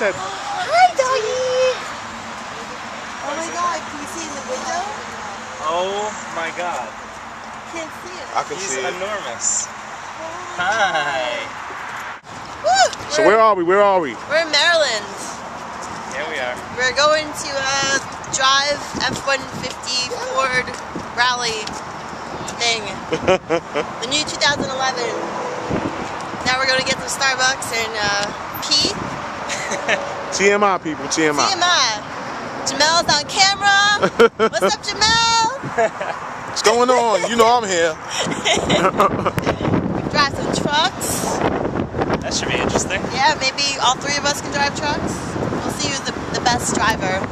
at that. Hi, doggy. Oh my god, can you see in the window? Oh my god. Can't see it. I can see it. He's enormous. Hi. So where are we? Where are we? We're in Maryland. Yeah, we are. We're going to drive F-150 Ford rally thing. The new 2011. Now we're going to get some Starbucks and pee. TMI, people. TMI. TMI. Jamel's on camera. What's up, Jamel? What's going on? You know I'm here. Drive some trucks. That should be interesting. Yeah, maybe all three of us can drive trucks. We'll see who's the best driver.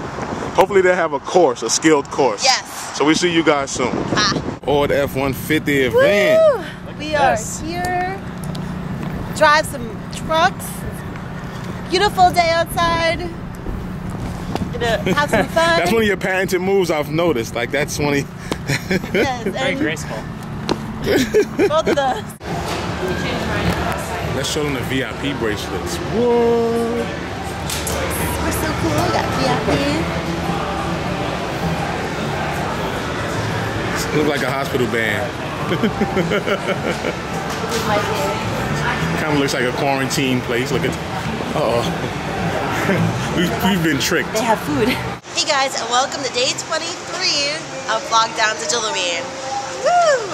Hopefully they have a course, a skilled course. Yes. So we see you guys soon. Ah. Or the F-150 event. We are here. Drive some trucks. Beautiful day outside. Gonna have some fun. That's one of your patented moves I've noticed. Like that's one of yes, very graceful. Both of those. Let's show them the VIP bracelets. Whoa! We're so cool, we got VIP. Looks like a hospital band. Kind of looks like a quarantine place. Look at, we've been tricked. They have food. Hey guys, and welcome to day 23 of Vlog Down to Jilloween. Woo!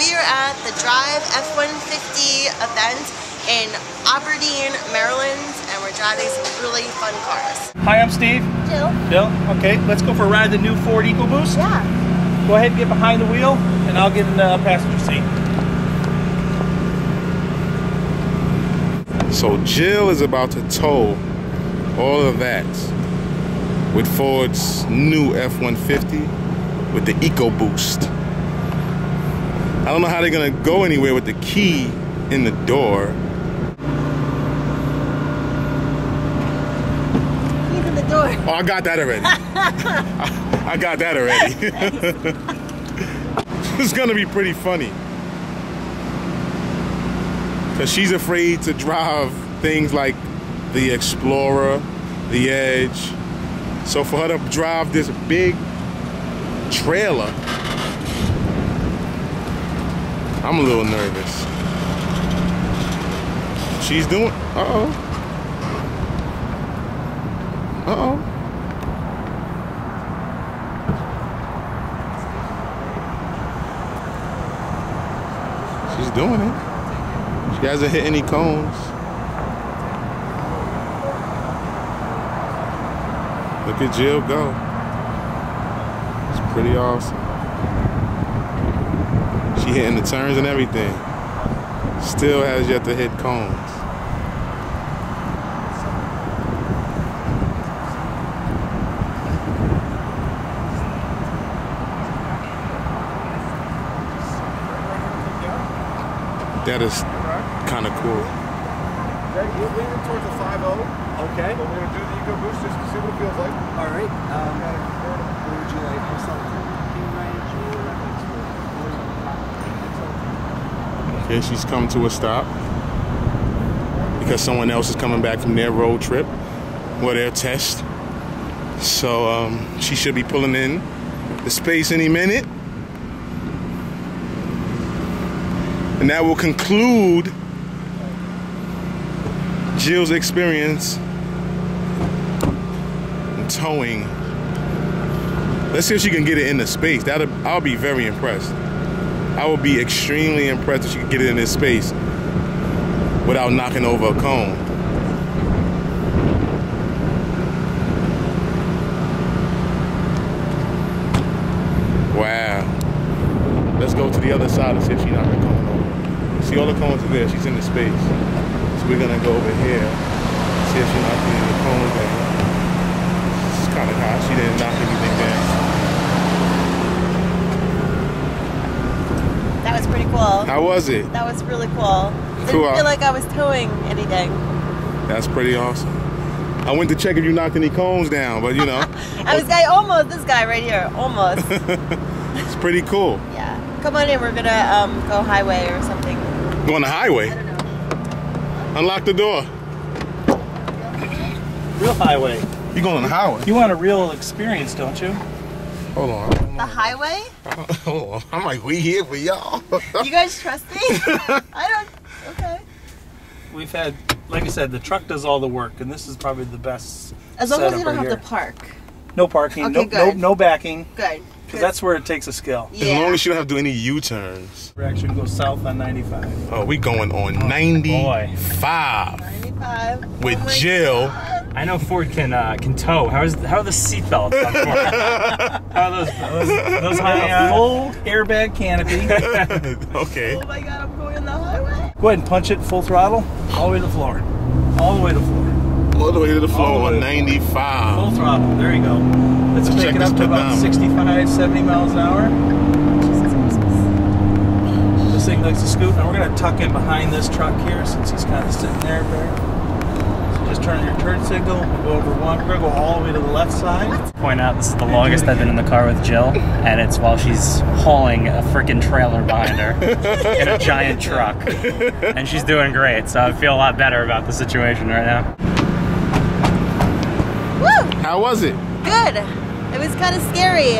We are at the Drive F-150 event in Aberdeen, Maryland, and we're driving some really fun cars. Hi, I'm Steve. Jill. Jill, okay, let's go for a ride in the new Ford EcoBoost. Yeah. Go ahead and get behind the wheel, and I'll get in the passenger seat. So Jill is about to tow all of that with Ford's new F-150 with the EcoBoost. I don't know how they're gonna go anywhere with the key in the door. He's in the door. Oh, I got that already. I got that already. It's gonna be pretty funny. Cause she's afraid to drive things like the Explorer, the Edge. So for her to drive this big trailer, I'm a little nervous. She's doing, She's doing it. She hasn't hit any cones. Look at Jill go. It's pretty awesome. She hitting the turns and everything. Still has yet to hit cones. That is kind of cool. Okay, we're leaning towards the 5.0. Okay. We're going to do the EcoBoost just to see what it feels like. All right. What would you like? Okay, she's come to a stop because someone else is coming back from their road trip or their test. So she should be pulling in the space any minute. And that will conclude Jill's experience in towing. Let's see if she can get it in the space. I'll be very impressed. I would be extremely impressed if she could get it in this space without knocking over a cone. Wow. Let's go to the other side and see if she knocked a cone over. See, all the cones are there. She's in the space. So we're going to go over here and see if she knocked any of the cones down. This is kind of high. She didn't knock anything down. That was pretty cool. How was it? That was really cool. Didn't feel like I was towing anything. That's pretty awesome. I went to check if you knocked any cones down, but you know. This guy right here, almost. It's pretty cool. Yeah. Come on in, we're gonna go highway or something. Go on the highway? I don't know. Unlock the door. highway. You're going on the highway? You want a real experience, don't you? Hold on. The highway? Hold on. I'm like, we here for y'all. You guys trust me? I don't. Okay. We've had, like I said, the truck does all the work, and this is probably the best. As long as you don't have to park. No parking. Okay, no backing. Good. Because that's where it takes a skill. Yeah. As long as you don't have to do any U-turns. We're actually going to go south on 95. Oh, we going on 95. 95. With Jill. God. I know Ford can tow. How are the seat belts on Ford? How are those high full airbag canopy. Okay. Oh my God, I'm going on the highway. Go ahead and punch it full throttle. All the way to the floor. All the way to the floor. All the way to the floor on 95. Full throttle. There you go. Let's take it up to about 65, 70 miles an hour. This thing likes to scoot. Now we're going to tuck in behind this truck here since he's kind of sitting there. So just turn your turn signal. We'll go over one. We're going to go all the way to the left side. Point out this is the longest I've been in the car with Jill, and it's while she's hauling a freaking trailer behind her in a giant truck. And she's doing great, so I feel a lot better about the situation right now. How was it? Good. It was kind of scary.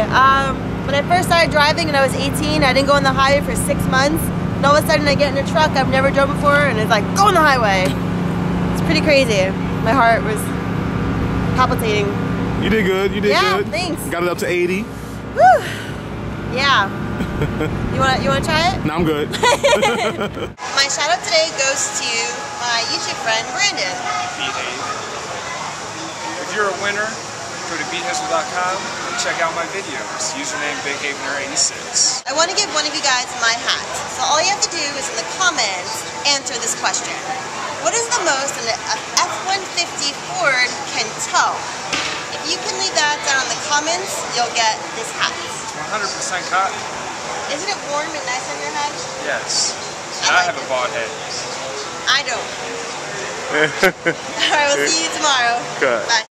When I first started driving and I was 18, I didn't go on the highway for 6 months. And all of a sudden I get in a truck I've never drove before and it's like, go on the highway. It's pretty crazy. My heart was palpitating. You did good. You did good. Yeah, thanks. Got it up to 80. Woo. Yeah. You want to try it? No, I'm good. My shout out today goes to my YouTube friend, Brandon. If you're a winner, go to BeatHeadswell.com and check out my videos. Username BigHavener86. I want to give one of you guys my hat. So all you have to do is in the comments answer this question. What is the most an F-150 Ford can tow? If you can leave that down in the comments, you'll get this hat. 100% cotton. Isn't it warm and nice on your head? Yes. And I have a bald head. I don't. Alright, we'll see you tomorrow. Good. Bye.